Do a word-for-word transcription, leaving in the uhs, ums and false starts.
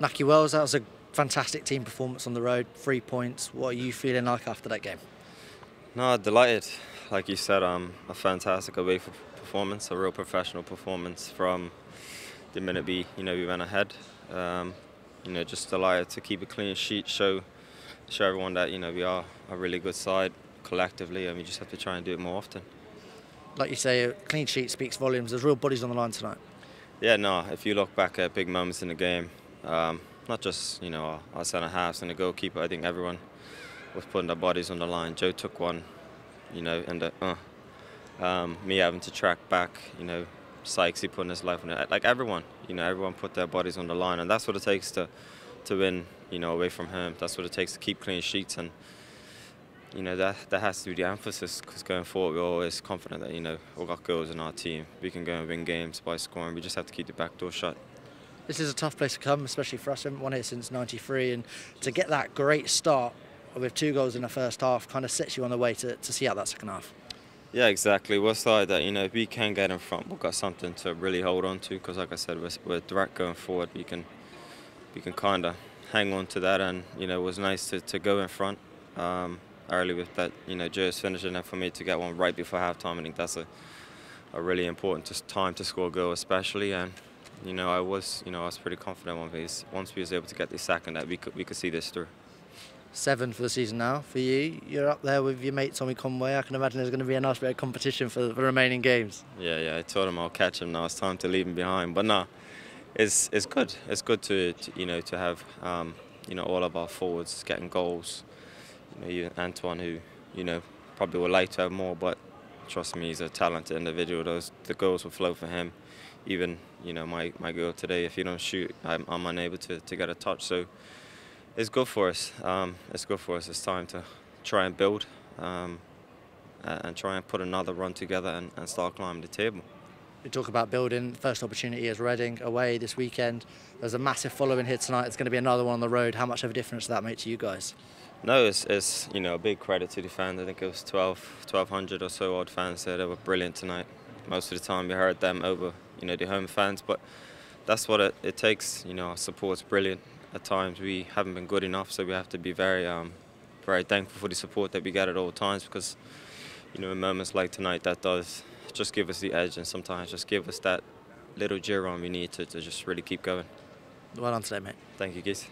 Nahki Wells, that was a fantastic team performance on the road, three points. What are you feeling like after that game? No, delighted. Like you said, um, a fantastic away performance, a real professional performance from the minute we, you know, we went ahead. Um, you know, just delighted to keep a clean sheet, show, show everyone that, you know, we are a really good side collectively, and we just have to try and do it more often. Like you say, a clean sheet speaks volumes. There's real bodies on the line tonight. Yeah, no, if you look back at big moments in the game, um, not just, you know, our, our centre-halves and the goalkeeper, I think everyone was putting their bodies on the line. Joe took one, you know, and the, uh, um, me having to track back, you know, Sykes, he putting his life on it. Like everyone, you know, everyone put their bodies on the line, and that's what it takes to, to win, you know, away from home. That's what it takes to keep clean sheets, and, you know, that, that has to be the emphasis, because going forward we're always confident that, you know, we've got goals in our team. We can go and win games by scoring. We just have to keep the back door shut. This is a tough place to come, especially for us. We haven't won here since ninety-three, and to get that great start with two goals in the first half kind of sets you on the way to, to see out that second half. Yeah, exactly. We're started that, you know, if we can get in front, we've got something to really hold on to, because like I said, we're, we're direct going forward. We can, we can kind of hang on to that, and, you know, it was nice to, to go in front. Um, early with that, you know, Joe's finishing, and for me to get one right before halftime, I think that's a, a really important just time to score a goal, especially. And, you know, I was, you know, I was pretty confident once we, once we was able to get this second that we could, we could see this through. Seven for the season now for you. You're up there with your mate Tommy Conway. I can imagine there's going to be a nice bit of competition for the remaining games. Yeah, yeah. I told him I'll catch him now. It's time to leave him behind. But no, it's it's good. It's good to, to you know to have um, you know all of our forwards getting goals. You know, Antoine, who, you know, probably would like to have more, but trust me, he's a talented individual. Those the goals will flow for him. Even, you know, my my girl today, if you don't shoot, I'm, I'm unable to to get a touch. So it's good for us. Um, it's good for us. It's time to try and build um, and try and put another run together and, and start climbing the table. We talk about building. First opportunity is Reading away this weekend. There's a massive following here tonight. It's going to be another one on the road. How much of a difference does that make to you guys? No, it's, it's you know a big credit to the fans. I think it was twelve, twelve hundred or so odd fans there. They were brilliant tonight. Most of the time, we heard them over you know the home fans, but that's what it, it takes. You know, our support's brilliant. At times, we haven't been good enough, so we have to be very, um, very thankful for the support that we get at all times, because you know in moments like tonight, that does just give us the edge, and sometimes just give us that little gear on we need to, to just really keep going. Well done today, mate. Thank you, Keith.